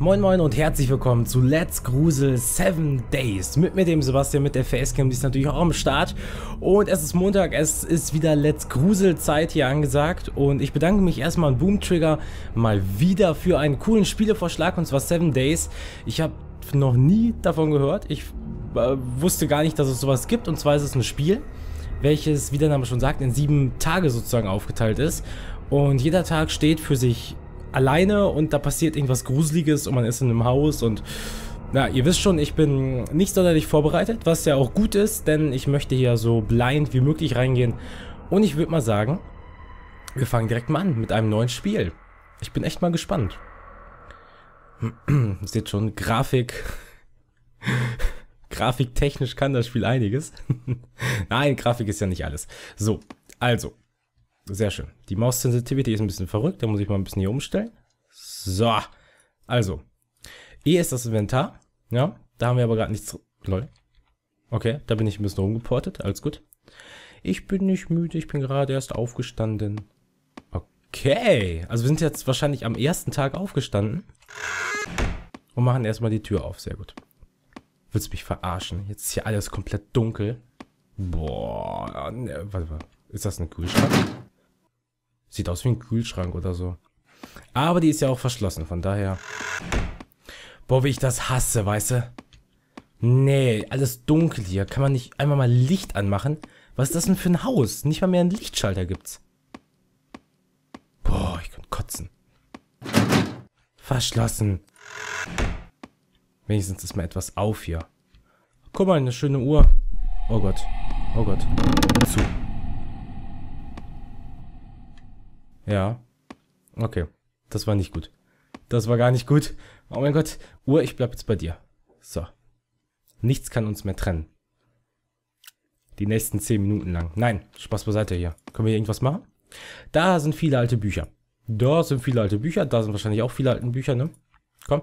Moin moin und herzlich willkommen zu Let's Grusel 7 Days. Mit dem Sebastian, mit der Facecam, die ist natürlich auch am Start. Und es ist Montag, es ist wieder Let's Grusel Zeit hier angesagt. Und ich bedanke mich erstmal an Boom Trigger mal wieder für einen coolen Spielevorschlag, und zwar 7 Days. Ich habe noch nie davon gehört, ich wusste gar nicht, dass es sowas gibt. Und zwar ist es ein Spiel, welches, wie der Name schon sagt, in 7 Tage sozusagen aufgeteilt ist. Und jeder Tag steht für sich alleine und da passiert irgendwas Gruseliges und man ist in einem Haus und na, ihr wisst schon, ich bin nicht sonderlich vorbereitet, was ja auch gut ist, denn ich möchte hier so blind wie möglich reingehen. Und ich würde mal sagen, wir fangen direkt mal an mit einem neuen Spiel. Ich bin echt mal gespannt. Seht schon, Grafik... Grafiktechnisch kann das Spiel einiges. Nein, Grafik ist ja nicht alles. So, also... Sehr schön. Die Maus-Sensitivity ist ein bisschen verrückt, da muss ich mal ein bisschen hier umstellen. So, also. E ist das Inventar. Ja, da haben wir aber gerade nichts... Lol. Okay, da bin ich ein bisschen rumgeportet, alles gut. Ich bin nicht müde, ich bin gerade erst aufgestanden. Okay, also wir sind jetzt wahrscheinlich am ersten Tag aufgestanden. Und machen erstmal die Tür auf, sehr gut. Willst du mich verarschen? Jetzt ist hier alles komplett dunkel. Boah, ne, warte. Ist das ein Kühlschrank? Sieht aus wie ein Kühlschrank oder so. Aber die ist ja auch verschlossen, von daher... Boah, wie ich das hasse, weißt du? Nee, alles dunkel hier. Kann man nicht einmal mal Licht anmachen? Was ist das denn für ein Haus? Nicht mal mehr einen Lichtschalter gibt's. Boah, ich könnte kotzen. Verschlossen. Wenigstens ist mal etwas auf hier. Guck mal, eine schöne Uhr. Oh Gott. Oh Gott. Zu. Ja, okay, das war nicht gut. Das war gar nicht gut. Oh mein Gott, Uhr, ich bleib jetzt bei dir. So, nichts kann uns mehr trennen. Die nächsten 10 Minuten lang. Nein, Spaß beiseite hier. Können wir hier irgendwas machen? Da sind viele alte Bücher. Da sind viele alte Bücher, da sind wahrscheinlich auch viele alte Bücher, ne? Komm.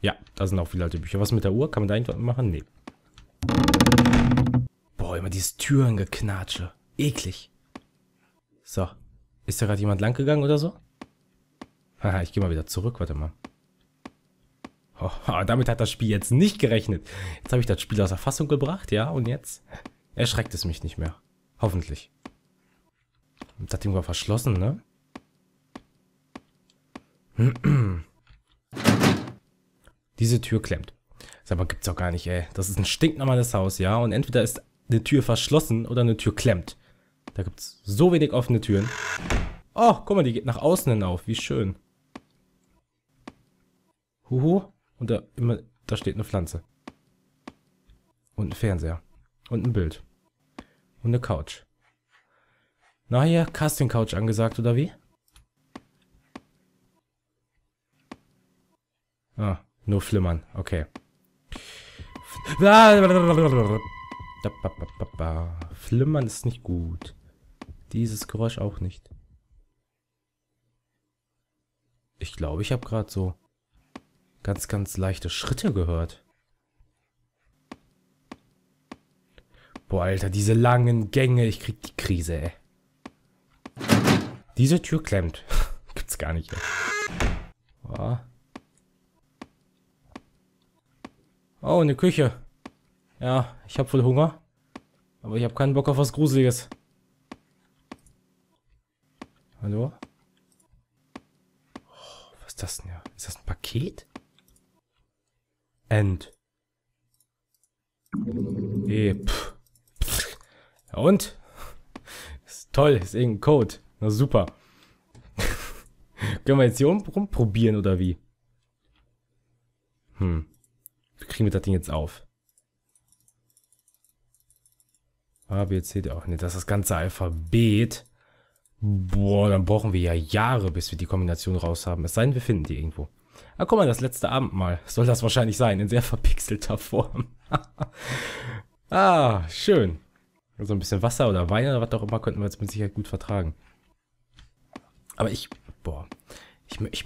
Ja, da sind auch viele alte Bücher. Was mit der Uhr? Kann man da irgendwas machen? Nee. Boah, immer dieses Türengeknatsche. Eklig. So. Ist da gerade jemand lang gegangen oder so? Haha, ich gehe mal wieder zurück, warte mal. Oh, damit hat das Spiel jetzt nicht gerechnet. Jetzt habe ich das Spiel aus der Fassung gebracht, ja, und jetzt erschreckt es mich nicht mehr. Hoffentlich. Das Ding war verschlossen, ne? Diese Tür klemmt. Sag mal, gibt's auch gar nicht, ey. Das ist ein stinknormales Haus, ja, und entweder ist eine Tür verschlossen oder eine Tür klemmt. Da gibt es so wenig offene Türen. Oh, guck mal, die geht nach außen hin auf. Wie schön. Huhu. Und da steht eine Pflanze. Und ein Fernseher. Und ein Bild. Und eine Couch. Na hier, Casting Couch angesagt, oder wie? Ah, nur flimmern. Okay. Flimmern ist nicht gut. Dieses Geräusch auch nicht. Ich glaube, ich habe gerade so ganz, ganz leichte Schritte gehört. Boah, Alter, diese langen Gänge. Ich krieg die Krise, ey. Diese Tür klemmt. Gibt's gar nicht, ey. Boah. Oh, eine Küche. Ja, ich habe voll Hunger. Aber ich habe keinen Bock auf was Gruseliges. Hallo? Oh, was ist das denn hier? Ist das ein Paket? End. Ja und? Ist toll, ist irgendein Code. Na super. Können wir jetzt hier rumprobieren oder wie? Hm. Wie kriegen wir das Ding jetzt auf? A, B, C, D, auch nicht. Das ist das ganze Alphabet. Boah, dann brauchen wir ja Jahre, bis wir die Kombination raus haben. Es sei denn, wir finden die irgendwo. Ah, guck mal, das letzte Abendmahl. Soll das wahrscheinlich sein, in sehr verpixelter Form. Ah, schön. Also ein bisschen Wasser oder Wein oder was auch immer könnten wir jetzt mit Sicherheit gut vertragen. Aber ich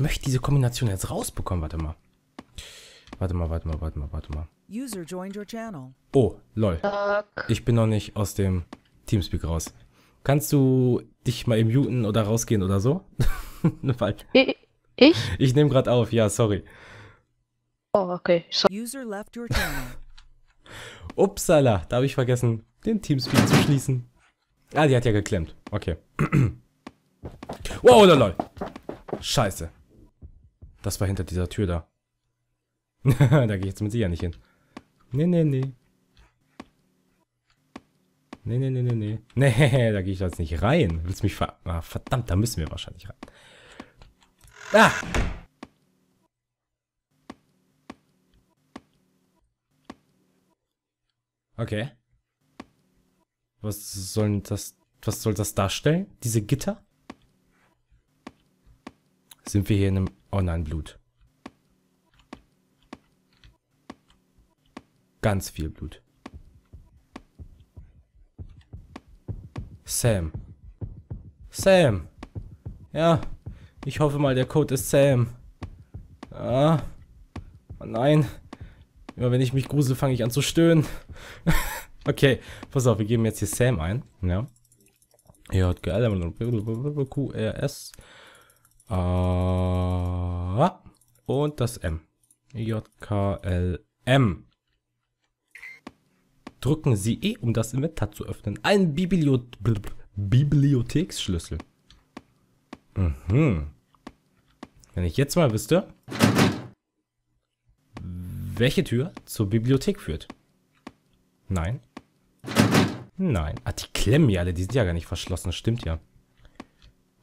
möchte diese Kombination jetzt rausbekommen. Warte mal. Warte mal. User joined your channel. Oh, lol. Ich bin noch nicht aus dem Teamspeak raus. Kannst du dich mal muten oder rausgehen oder so? Ich? Ich nehme gerade auf, ja, sorry. Oh, okay. So. User left your channel. Upsala, da habe ich vergessen, den Teamspeak zu schließen. Ah, die hat ja geklemmt. Okay. Wow, lol. Scheiße. Das war hinter dieser Tür da. Da gehe ich jetzt mit Sicherheit nicht hin. Nee, nee, nee. Nee, nee, nee, nee, nee. Nee, da gehe ich jetzt nicht rein. Willst mich ver... Ah, verdammt, da müssen wir wahrscheinlich rein. Ah! Okay. Was soll das darstellen? Diese Gitter? Sind wir hier in einem... Oh nein, Blut. Ganz viel Blut. Sam. Sam. Ja. Ich hoffe mal, der Code ist Sam. Ah. Oh nein. Immer wenn ich mich grusel, fange ich an zu stöhnen. Okay, pass auf, wir geben jetzt hier Sam ein. Ja. JQRS. Und das M. JKLM. Drücken Sie E, um das Inventar zu öffnen. Ein Bibliotheksschlüssel. Mhm. Wenn ich jetzt mal wüsste, welche Tür zur Bibliothek führt. Nein. Nein. Ah, die klemmen ja alle. Die sind ja gar nicht verschlossen. Stimmt ja.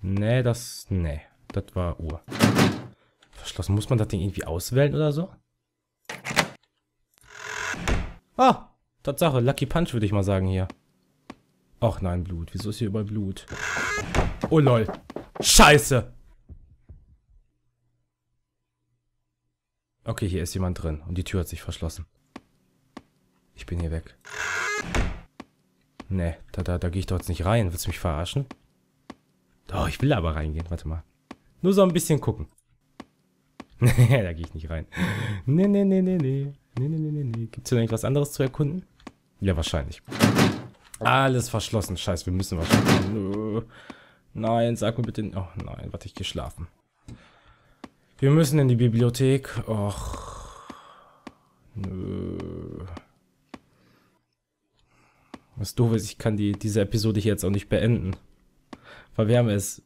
Nee, das... Nee. Das war Uhr. Verschlossen. Muss man das Ding irgendwie auswählen oder so? Ah! Tatsache. Lucky Punch würde ich mal sagen hier. Ach nein, Blut. Wieso ist hier überall Blut? Oh lol. Scheiße! Okay, hier ist jemand drin. Und die Tür hat sich verschlossen. Ich bin hier weg. Nee, da gehe ich doch jetzt nicht rein. Willst du mich verarschen? Doch, ich will aber reingehen. Warte mal. Nur so ein bisschen gucken. Nee, da gehe ich nicht rein. Nee, nee, nee, nee, nee. Nee, nee, nee, nee. Gibt es hier irgendwas anderes zu erkunden? Ja, wahrscheinlich. Alles verschlossen. Scheiße, wir müssen wahrscheinlich... Nein, sag mir bitte... Oh nein, warte, ich gehe schlafen. Wir müssen in die Bibliothek. Och. Nö. Was doof ist, ich kann diese Episode hier jetzt auch nicht beenden. Weil wir haben es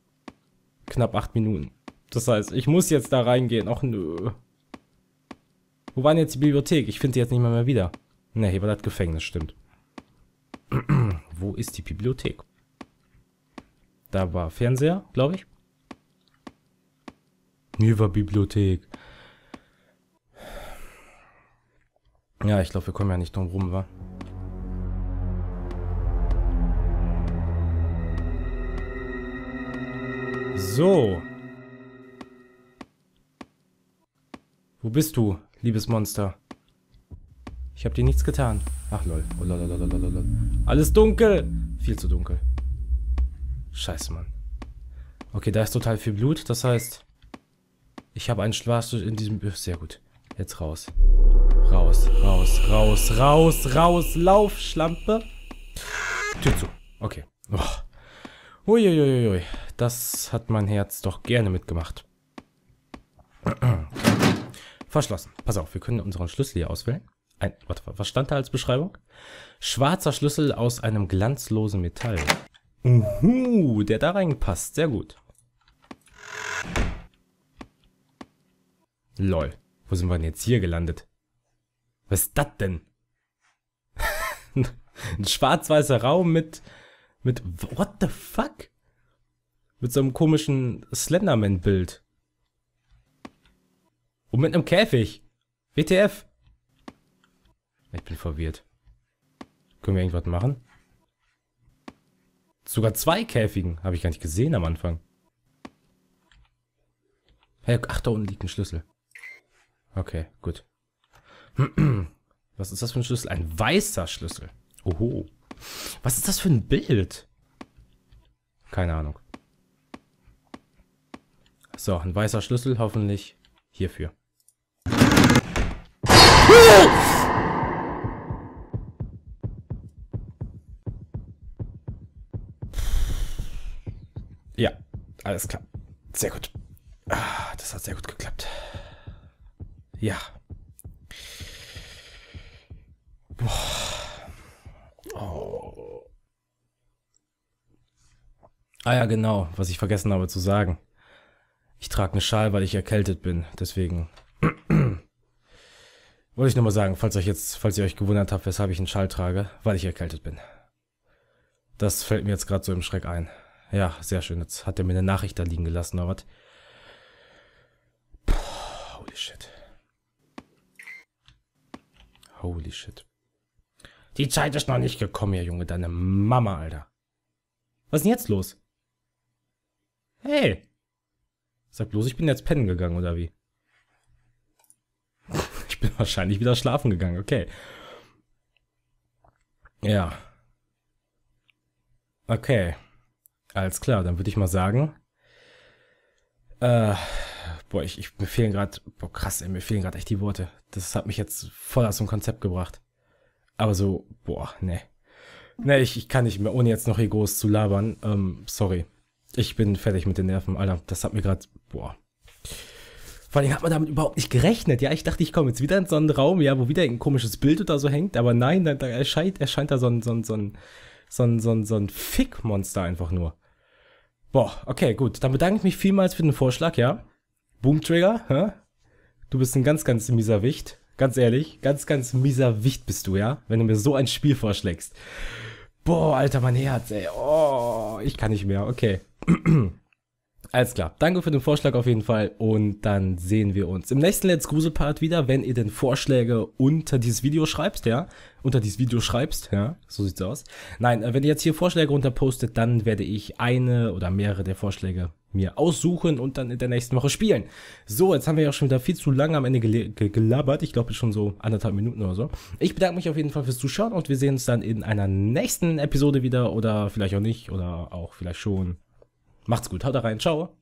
knapp 8 Minuten. Das heißt, ich muss jetzt da reingehen. Och nö. Wo war denn jetzt die Bibliothek? Ich finde die jetzt nicht mehr wieder. Ne, hier war das Gefängnis, stimmt. Wo ist die Bibliothek? Da war Fernseher, glaube ich. Hier war Bibliothek. Ja, ich glaube, wir kommen ja nicht drum rum, wa? So. Wo bist du, liebes Monster? Ich habe dir nichts getan. Ach lol. Oh, lol, lol, lol, lol, lol. Alles dunkel. Viel zu dunkel. Scheiße, Mann. Okay, da ist total viel Blut. Das heißt, ich habe einen Schlafstück in diesem... Sehr gut. Jetzt raus. Raus, raus, raus, raus, raus. Lauf, Schlampe. Tür zu. Okay. Oh. Uiuiuiui, das hat mein Herz doch gerne mitgemacht. Verschlossen. Pass auf, wir können unseren Schlüssel hier auswählen. Warte, was stand da als Beschreibung? Schwarzer Schlüssel aus einem glanzlosen Metall. Uhu, der da reingepasst. Sehr gut. Lol, wo sind wir denn jetzt hier gelandet? Was ist das denn? Ein schwarz-weißer Raum mit... What the fuck? Mit so einem komischen Slenderman-Bild. Und mit einem Käfig. WTF. Ich bin verwirrt. Können wir irgendwas machen? Sogar 2 Käfigen. Habe ich gar nicht gesehen am Anfang. Hey, ach, da unten liegt ein Schlüssel. Okay, gut. Was ist das für ein Schlüssel? Ein weißer Schlüssel. Oho. Was ist das für ein Bild? Keine Ahnung. So, ein weißer Schlüssel, hoffentlich hierfür. Ja, alles klar. Sehr gut. Das hat sehr gut geklappt. Ja, Oh. Ah ja, genau, was ich vergessen habe zu sagen. Ich trage einen Schal, weil ich erkältet bin. Deswegen wollte ich nur mal sagen, falls ihr euch gewundert habt, weshalb ich einen Schal trage, weil ich erkältet bin. Das fällt mir jetzt gerade so im Schreck ein. Ja, sehr schön. Jetzt hat er mir eine Nachricht da liegen gelassen, oder was? Puh, holy shit. Holy shit. Die Zeit ist noch nicht gekommen, ja Junge, deine Mama, Alter. Was ist denn jetzt los? Hey! Sag bloß, ich bin jetzt pennen gegangen, oder wie? Ich bin wahrscheinlich wieder schlafen gegangen, okay. Ja. Okay. Alles klar, dann würde ich mal sagen. Boah, mir fehlen gerade. Boah, krass, ey, mir fehlen gerade echt die Worte. Das hat mich jetzt voll aus dem Konzept gebracht. Aber so, boah, ne. Ne, ich kann nicht mehr, ohne jetzt noch hier groß zu labern. Sorry. Ich bin fertig mit den Nerven. Alter, das hat mir gerade, boah. Vor allem hat man damit überhaupt nicht gerechnet. Ja, ich dachte, ich komme jetzt wieder in so einen Raum, ja, wo wieder ein komisches Bild oder so hängt. Aber nein, da erscheint da so ein Fickmonster einfach nur. Boah, okay, gut. Dann bedanke ich mich vielmals für den Vorschlag, ja. Boom Trigger, hä? Du bist ein ganz, ganz mieser Wicht. Ganz ehrlich, ganz, ganz mieser Wicht bist du, ja? Wenn du mir so ein Spiel vorschlägst. Boah, Alter, mein Herz, ey. Oh, ich kann nicht mehr, okay. Alles klar, danke für den Vorschlag auf jeden Fall. Und dann sehen wir uns im nächsten Let's Grusel Part wieder, wenn ihr denn Vorschläge unter dieses Video schreibt, ja? So sieht's aus. Nein, wenn ihr jetzt hier Vorschläge runterpostet, dann werde ich eine oder mehrere der Vorschläge mir aussuchen und dann in der nächsten Woche spielen. So, jetzt haben wir ja schon wieder viel zu lange am Ende gelabert. Ich glaube, schon so 1,5 Minuten oder so. Ich bedanke mich auf jeden Fall fürs Zuschauen und wir sehen uns dann in einer nächsten Episode wieder oder vielleicht auch nicht oder auch vielleicht schon. Macht's gut, haut rein, ciao.